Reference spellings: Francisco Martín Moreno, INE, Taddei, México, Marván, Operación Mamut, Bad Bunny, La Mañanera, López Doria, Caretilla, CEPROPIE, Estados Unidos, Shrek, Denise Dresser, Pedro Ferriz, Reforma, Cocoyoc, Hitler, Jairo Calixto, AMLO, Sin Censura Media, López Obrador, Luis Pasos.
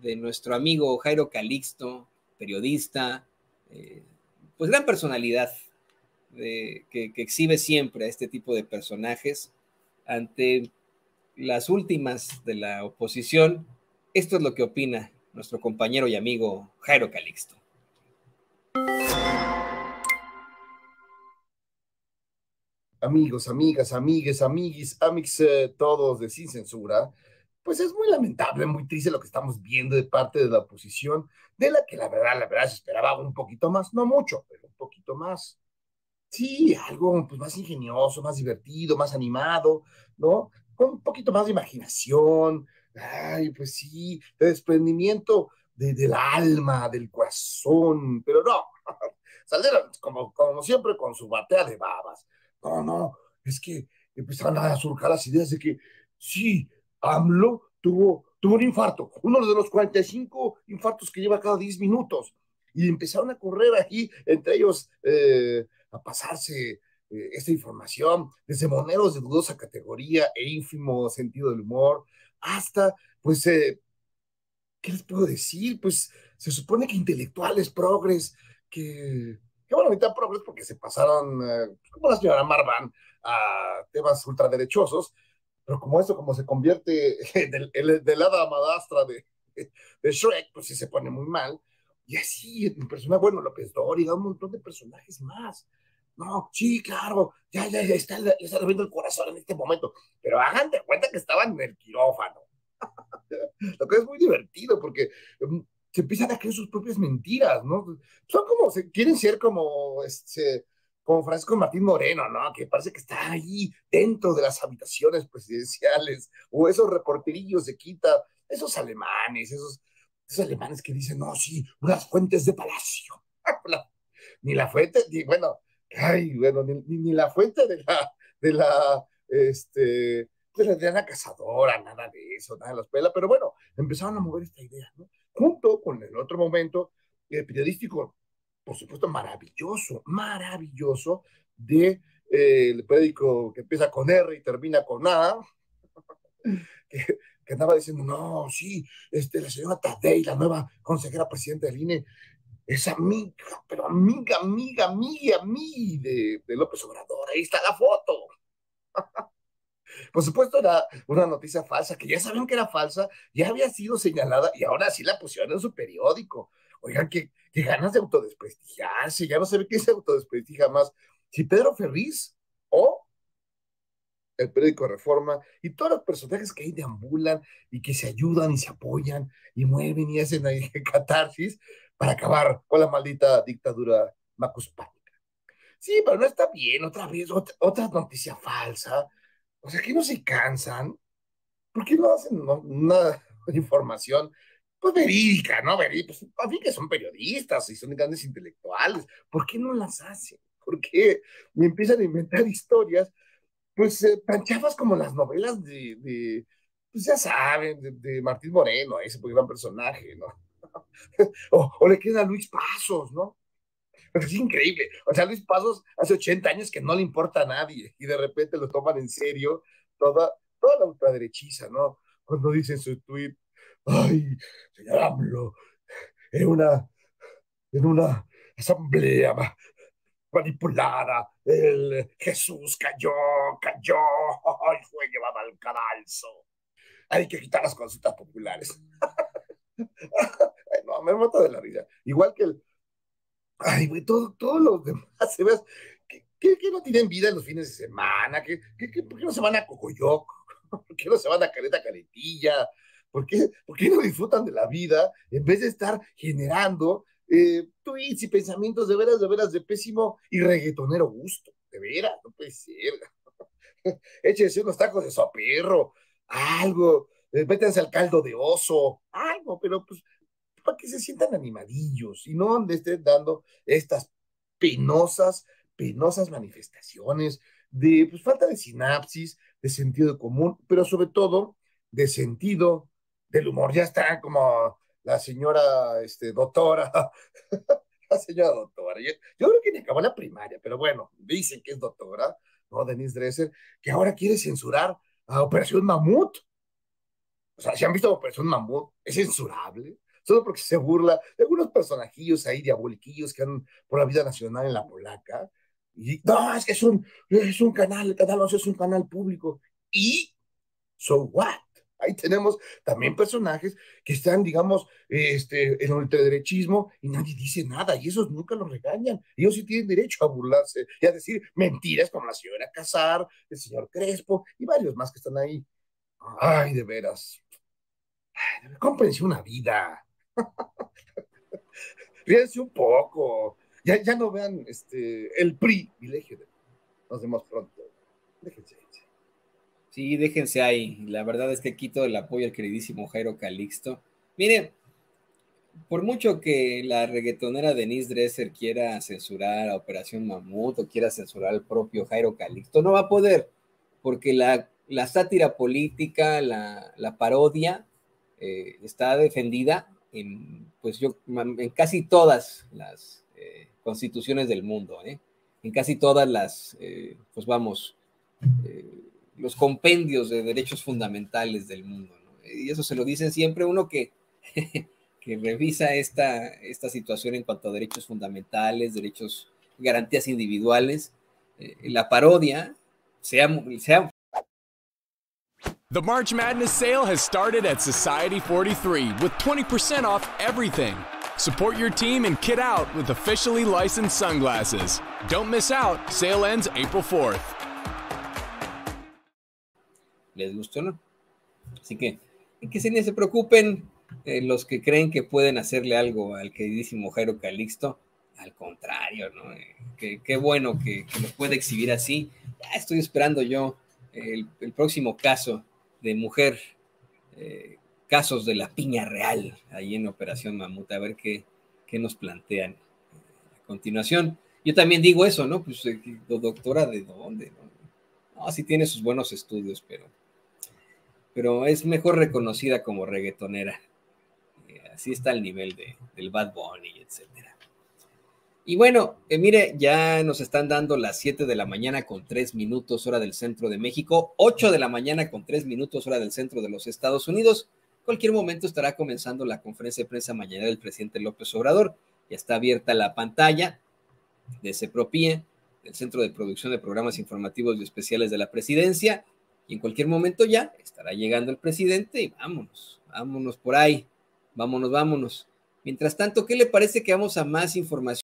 de nuestro amigo Jairo Calixto, periodista, pues gran personalidad que exhibe siempre a este tipo de personajes ante las últimas de la oposición. Esto es lo que opina nuestro compañero y amigo Jairo Calixto. Amigos, amigas, amigues, amiguis, amix, todos de Sin Censura, pues es muy lamentable, muy triste lo que estamos viendo de parte de la oposición, de la que la verdad se esperaba un poquito más, no mucho, pero un poquito más. Sí, algo pues, más ingenioso, más divertido, más animado, ¿no? Con un poquito más de imaginación, ay, pues sí, de desprendimiento del alma, del corazón, pero no, salieron como siempre con su batea de babas. No, es que empezaron a surcar las ideas de que sí, AMLO tuvo un infarto, uno de los 45 infartos que lleva cada 10 minutos, y empezaron a correr ahí, entre ellos, a pasarse esta información, desde moneros de dudosa categoría e ínfimo sentido del humor, hasta, pues, ¿qué les puedo decir? Pues, se supone que intelectuales progres, que bueno, mitad progres porque se pasaron, como la señora Marván, a temas ultraderechosos, pero como esto, como se convierte del hada madrastra de Shrek, pues sí se pone muy mal, y así, en personaje, bueno, López Doria, un montón de personajes más. No, sí, claro, ya está latiendo el corazón en este momento, pero hagan de cuenta que estaban en el quirófano. Lo que es muy divertido, porque se empiezan a creer sus propias mentiras, ¿no? Son como, quieren ser como Francisco Martín Moreno, ¿no? Que parece que está ahí dentro de las habitaciones presidenciales, o esos reporterillos de quita, esos alemanes que dicen, no, sí, unas fuentes de palacio. Ni la fuente, ni la fuente de Ana Cazadora, nada de eso, nada de las pelas, pero bueno, empezaron a mover esta idea, ¿no? Junto con el otro momento periodístico, por supuesto, maravilloso, de el periódico que empieza con R y termina con A, que andaba diciendo, no, sí, la señora Taddei, la nueva consejera presidenta del INE, es amiga, pero amiga de López Obrador, ahí está la foto. Por supuesto, era una noticia falsa, que ya sabían que era falsa, ya había sido señalada y ahora sí la pusieron en su periódico. Oigan, qué ganas de autodesprestigiarse, ya no se ve qué se autodesprestigia más. Si Pedro Ferriz o el periódico Reforma y todos los personajes que ahí deambulan y que se ayudan y se apoyan y mueven y hacen ahí catarsis para acabar con la maldita dictadura macuspánica. Sí, pero no está bien, otra vez, otra noticia falsa. O sea, que no se cansan, porque no hacen una información pues verídica, ¿no? Pues, a fin que son periodistas y son grandes intelectuales, ¿por qué no las hacen? ¿Por qué me empiezan a inventar historias, pues tan chafas como las novelas pues ya saben, de Martín Moreno, ese gran personaje, ¿no? o le queda a Luis Pasos, ¿no? Es increíble, o sea, Luis Pasos hace 80 años que no le importa a nadie y de repente lo toman en serio toda la ultraderechiza, ¿no? Cuando dice en su tuit, ay, señor AMLO, en una asamblea manipulada, el Jesús cayó, ay, fue llevado al cadalso, hay que quitar las consultas populares. Ay, no, me mato de la risa, igual que el ay, güey, todos los demás, ¿ves? ¿Qué no tienen vida en los fines de semana? ¿Por qué no se van a Cocoyoc? ¿Por qué no se van a Caretilla? ¿Por qué no disfrutan de la vida en vez de estar generando tweets y pensamientos de veras de pésimo y reggaetonero gusto? De veras, no puede ser. Échense unos tacos de soperro, algo, métanse al caldo de oso, algo, pero pues para que se sientan animadillos y no le estén dando estas penosas manifestaciones de pues, falta de sinapsis, de sentido común, pero sobre todo de sentido del humor. Ya está como la señora doctora, la señora doctora, yo creo que ni acabó la primaria, pero bueno, dicen que es doctora, ¿no? Denise Dresser, que ahora quiere censurar a Operación Mamut. O sea, si han visto Operación Mamut, es censurable, solo porque se burla de algunos personajillos ahí, diaboliquillos que andan por la vida nacional en la polaca. Y no, es que es un canal, el canal 11 es un canal público. ¿Y so what? Ahí tenemos también personajes que están, digamos, en ultraderechismo y nadie dice nada, y esos nunca los regañan. Ellos sí tienen derecho a burlarse y a decir mentiras como la señora Casar, el señor Crespo y varios más que están ahí. Ay, de veras. Cómprense una vida. Ríense un poco. Ya no vean el privilegio. Nos vemos pronto. Déjense ahí. Sí, déjense ahí. La verdad es que aquí todo el apoyo al queridísimo Jairo Calixto. Miren, por mucho que la reggaetonera Denise Dresser quiera censurar a Operación Mamut o quiera censurar al propio Jairo Calixto, no va a poder, porque la sátira política, la parodia, está defendida en casi todas las constituciones del mundo, en casi todas las, los compendios de derechos fundamentales del mundo, Y eso se lo dicen siempre uno que revisa esta situación en cuanto a derechos fundamentales, garantías individuales, la parodia, sea. The March Madness sale has started at Society 43 with 20% off everything. Support your team and kit out with officially licensed sunglasses. Don't miss out. Sale ends April 4th. ¿Les gustó, no? Así que ni se preocupen los que creen que pueden hacerle algo al queridísimo Jairo Calixto. Al contrario, ¿no? Qué bueno que lo puede exhibir así. Ya estoy esperando yo el próximo caso de mujer, casos de la piña real, ahí en Operación Mamut, a ver qué nos plantean a continuación. Yo también digo eso, ¿no? Pues, doctora, ¿de dónde? No, sí tiene sus buenos estudios, pero es mejor reconocida como reggaetonera. Así está el nivel del Bad Bunny, etcétera. Y bueno, mire, ya nos están dando las 7 de la mañana con 3 minutos hora del centro de México, 8 de la mañana con 3 minutos hora del centro de los Estados Unidos. Cualquier momento estará comenzando la conferencia de prensa mañanera del presidente López Obrador. Ya está abierta la pantalla de CEPROPIE, del Centro de Producción de Programas Informativos y Especiales de la Presidencia. Y en cualquier momento ya estará llegando el presidente y vámonos por ahí. Vámonos. Mientras tanto, ¿qué le parece que vamos a más información?